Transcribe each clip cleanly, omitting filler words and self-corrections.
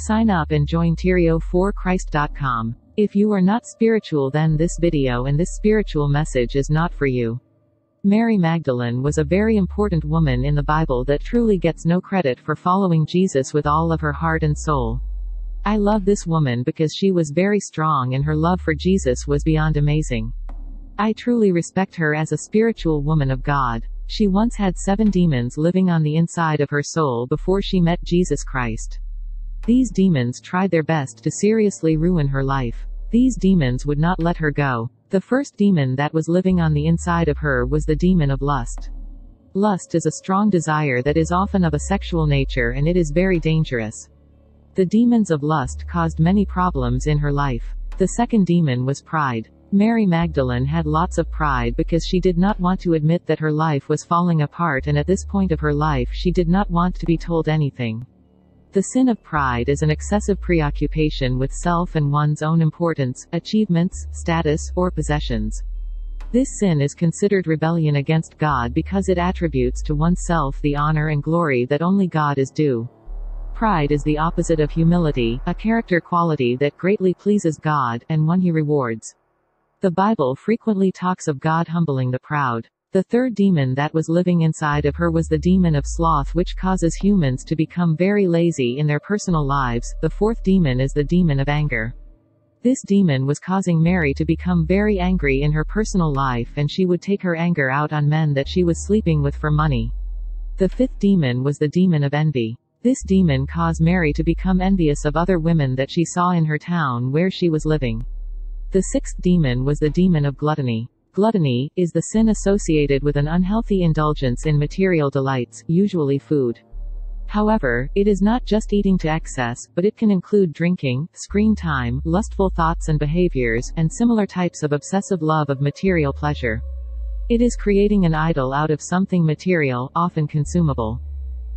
Sign up and join Tireo4Christ.com. If you are not spiritual, then this video and this spiritual message is not for you. Mary Magdalene was a very important woman in the Bible that truly gets no credit for following Jesus with all of her heart and soul. I love this woman because she was very strong and her love for Jesus was beyond amazing. I truly respect her as a spiritual woman of God. She once had 7 demons living on the inside of her soul before she met Jesus Christ. These demons tried their best to seriously ruin her life. These demons would not let her go. The first demon that was living on the inside of her was the demon of lust. Lust is a strong desire that is often of a sexual nature, and it is very dangerous. The demons of lust caused many problems in her life. The second demon was pride. Mary Magdalene had lots of pride because she did not want to admit that her life was falling apart, and at this point of her life she did not want to be told anything. The sin of pride is an excessive preoccupation with self and one's own importance, achievements, status, or possessions. This sin is considered rebellion against God because it attributes to oneself the honor and glory that only God is due. Pride is the opposite of humility, a character quality that greatly pleases God, and one He rewards. The Bible frequently talks of God humbling the proud. The third demon that was living inside of her was the demon of sloth, which causes humans to become very lazy in their personal lives. The fourth demon is the demon of anger. This demon was causing Mary to become very angry in her personal life, and she would take her anger out on men that she was sleeping with for money. The fifth demon was the demon of envy. This demon caused Mary to become envious of other women that she saw in her town where she was living. The sixth demon was the demon of gluttony. Gluttony is the sin associated with an unhealthy indulgence in material delights, usually food. However, it is not just eating to excess, but it can include drinking, screen time, lustful thoughts and behaviors, and similar types of obsessive love of material pleasure. It is creating an idol out of something material, often consumable.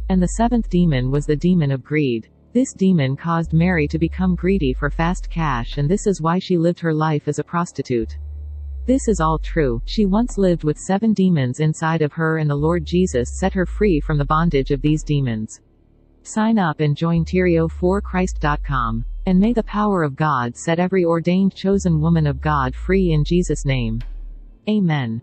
And the seventh demon was the demon of greed. This demon caused Mary to become greedy for fast cash, and this is why she lived her life as a prostitute. This is all true. She once lived with 7 demons inside of her, and the Lord Jesus set her free from the bondage of these demons. Sign up and join Tireo4Christ.com. And may the power of God set every ordained chosen woman of God free in Jesus' name. Amen.